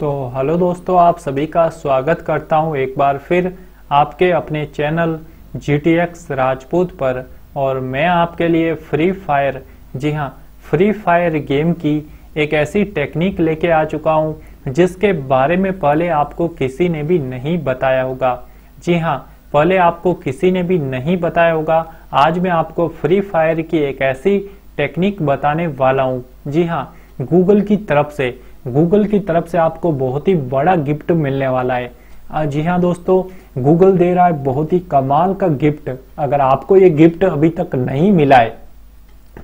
तो हेलो दोस्तों, आप सभी का स्वागत करता हूं एक बार फिर आपके अपने चैनल GTX राजपूत पर। और मैं आपके लिए फ्री फायर, जी हां फ्री फायर गेम की एक ऐसी टेक्निक लेके आ चुका हूं जिसके बारे में पहले आपको किसी ने भी नहीं बताया होगा। जी हां, पहले आपको किसी ने भी नहीं बताया होगा। आज मैं आपको फ्री फायर की एक ऐसी टेक्निक बताने वाला हूं। जी हां, गूगल की तरफ से आपको बहुत ही बड़ा गिफ्ट मिलने वाला है। जी हां दोस्तों, गूगल दे रहा है बहुत ही कमाल का गिफ्ट। अगर आपको ये गिफ्ट अभी तक नहीं मिला है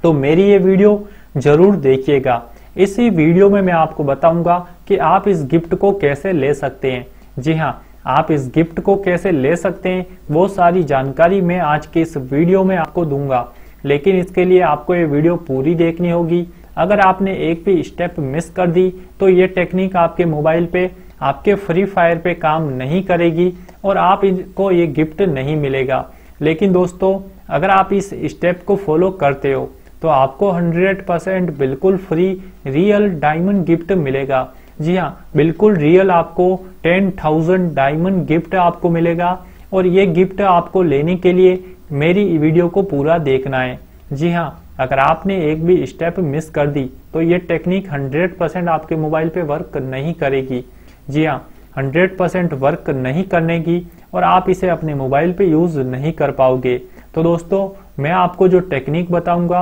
तो मेरी ये वीडियो जरूर देखिएगा। इसी वीडियो में मैं आपको बताऊंगा कि आप इस गिफ्ट को कैसे ले सकते हैं। जी हां, आप इस गिफ्ट को कैसे ले सकते हैं वो सारी जानकारी मैं आज के इस वीडियो में आपको दूंगा। लेकिन इसके लिए आपको ये वीडियो पूरी देखनी होगी। अगर आपने एक भी स्टेप मिस कर दी तो ये टेक्निक आपके मोबाइल पे, आपके फ्री फायर पे काम नहीं करेगी और आप इनको ये गिफ्ट नहीं मिलेगा। लेकिन दोस्तों, अगर आप इस स्टेप को फॉलो करते हो तो आपको 100% बिल्कुल फ्री रियल डायमंड गिफ्ट मिलेगा। जी हाँ, बिल्कुल रियल आपको 10,000 डायमंड गिफ्ट आपको मिलेगा। और ये गिफ्ट आपको लेने के लिए मेरी वीडियो को पूरा देखना है। जी हाँ, अगर आपने एक भी स्टेप मिस कर दी तो ये टेक्निक 100% आपके मोबाइल पे वर्क नहीं करेगी। जी हाँ, 100% वर्क नहीं करने की और आप इसे अपने मोबाइल पे यूज नहीं कर पाओगे। तो दोस्तों, मैं आपको जो टेक्निक बताऊंगा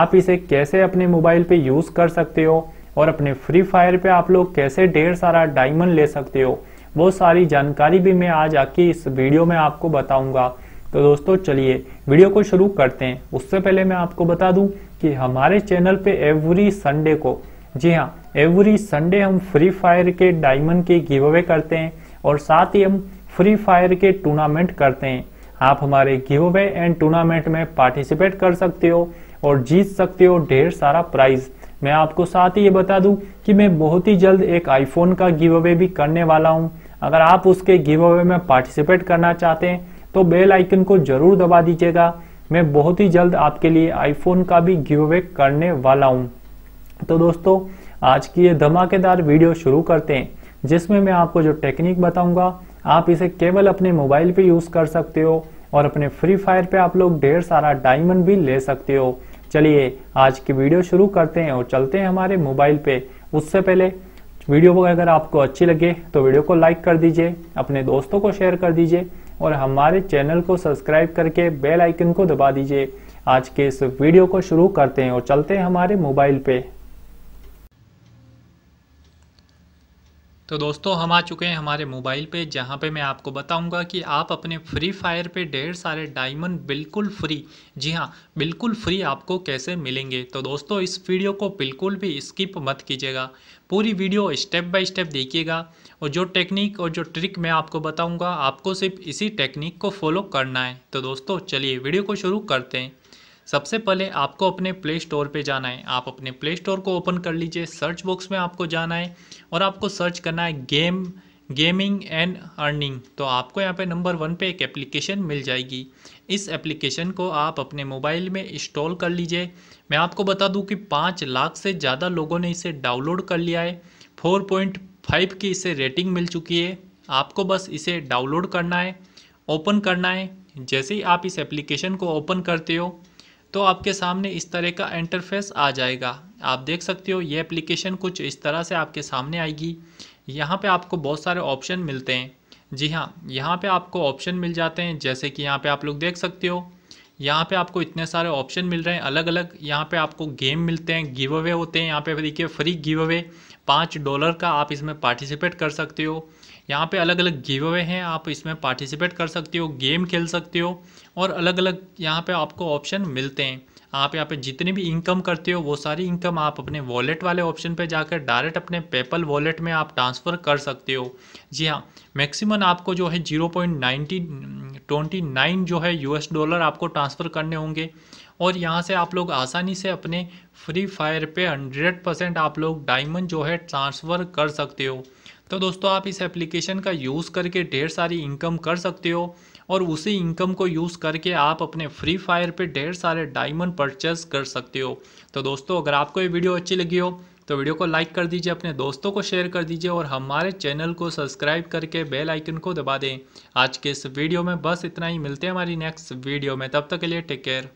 आप इसे कैसे अपने मोबाइल पे यूज कर सकते हो और अपने फ्री फायर पे आप लोग कैसे ढेर सारा डायमंड ले सकते हो वो सारी जानकारी भी मैं आज आके इस वीडियो में आपको बताऊंगा। तो दोस्तों चलिए वीडियो को शुरू करते हैं। उससे पहले मैं आपको बता दूं कि हमारे चैनल पे एवरी संडे को, जी हाँ एवरी संडे, हम फ्री फायर के डायमंड के गिव अवे करते हैं और साथ ही हम फ्री फायर के टूर्नामेंट करते हैं। आप हमारे गिव अवे एंड टूर्नामेंट में पार्टिसिपेट कर सकते हो और जीत सकते हो ढेर सारा प्राइज। मैं आपको साथ ही ये बता दूं कि मैं बहुत ही जल्द एक आईफोन का गिव अवे भी करने वाला हूं। अगर आप उसके गिव अवे में पार्टिसिपेट करना चाहते हैं तो बेल आइकन को जरूर दबा दीजिएगा। मैं बहुत ही जल्द आपके लिए आईफोन का भी गिव अवे करने वाला हूं। तो दोस्तों, आज की ये धमाकेदार वीडियो शुरू करते हैं जिसमें मैं आपको जो टेक्निक बताऊंगा आप इसे केवल अपने मोबाइल पे यूज कर सकते हो और अपने फ्री फायर पे आप लोग ढेर सारा डायमंड भी ले सकते हो। चलिए आज की वीडियो शुरू करते हैं और चलते हैं हमारे मोबाइल पे। उससे पहले वीडियो को अगर आपको अच्छी लगे तो वीडियो को लाइक कर दीजिए, अपने दोस्तों को शेयर कर दीजिए और हमारे चैनल को सब्सक्राइब करके बेल आइकन को दबा दीजिए। आज के इस वीडियो को शुरू करते हैं और चलते हैं हमारे मोबाइल पे। तो दोस्तों, हम आ चुके हैं हमारे मोबाइल पे, जहाँ पे मैं आपको बताऊंगा कि आप अपने फ्री फायर पे ढेर सारे डायमंड बिल्कुल फ्री, जी हाँ बिल्कुल फ्री आपको कैसे मिलेंगे। तो दोस्तों, इस वीडियो को बिल्कुल भी स्किप मत कीजिएगा, पूरी वीडियो स्टेप बाय स्टेप देखिएगा। और जो टेक्निक और जो ट्रिक मैं आपको बताऊँगा आपको सिर्फ इसी टेक्निक को फॉलो करना है। तो दोस्तों चलिए वीडियो को शुरू करते हैं। सबसे पहले आपको अपने प्ले स्टोर पे जाना है। आप अपने प्ले स्टोर को ओपन कर लीजिए, सर्च बॉक्स में आपको जाना है और आपको सर्च करना है गेमिंग एंड अर्निंग। तो आपको यहाँ पे नंबर 1 पे एक एप्लीकेशन मिल जाएगी। इस एप्लीकेशन को आप अपने मोबाइल में इंस्टॉल कर लीजिए। मैं आपको बता दूँ कि 5 लाख से ज़्यादा लोगों ने इसे डाउनलोड कर लिया है, 4.5 की इसे रेटिंग मिल चुकी है। आपको बस इसे डाउनलोड करना है, ओपन करना है। जैसे ही आप इस एप्लीकेशन को ओपन करते हो तो आपके सामने इस तरह का इंटरफेस आ जाएगा। आप देख सकते हो ये एप्लीकेशन कुछ इस तरह से आपके सामने आएगी। यहाँ पे आपको बहुत सारे ऑप्शन मिलते हैं। जी हाँ, यहाँ पे आपको ऑप्शन मिल जाते हैं, जैसे कि यहाँ पे आप लोग देख सकते हो, यहाँ पे आपको इतने सारे ऑप्शन मिल रहे हैं अलग अलग। यहाँ पे आपको गेम मिलते हैं, गिव अवे होते हैं। यहाँ पे देखिए फ्री गिव अवे $5 का, आप इसमें पार्टिसिपेट कर सकते हो। यहाँ पे अलग अलग गिव अवे हैं, आप इसमें पार्टिसिपेट कर सकते हो, गेम खेल सकते हो और अलग अलग यहाँ पे आपको ऑप्शन मिलते हैं। आप यहाँ पे जितनी भी इनकम करते हो वो सारी इनकम आप अपने वॉलेट वाले ऑप्शन पे जाकर डायरेक्ट अपने पेपल वॉलेट में आप ट्रांसफ़र कर सकते हो। जी हाँ, मैक्सिमम आपको जो है 0.29 जो है $US आपको ट्रांसफ़र करने होंगे और यहाँ से आप लोग आसानी से अपने फ्री फायर पे 100% आप लोग डायमंड जो है ट्रांसफ़र कर सकते हो। तो दोस्तों, आप इस एप्लीकेशन का यूज़ करके ढेर सारी इनकम कर सकते हो और उसी इनकम को यूज़ करके आप अपने फ्री फायर पे ढेर सारे डायमंड परचेस कर सकते हो। तो दोस्तों, अगर आपको ये वीडियो अच्छी लगी हो तो वीडियो को लाइक कर दीजिए, अपने दोस्तों को शेयर कर दीजिए और हमारे चैनल को सब्सक्राइब करके बेल आइकन को दबा दें। आज के इस वीडियो में बस इतना ही, मिलते हैं हमारी नेक्स्ट वीडियो में, तब तक के लिए टेक केयर।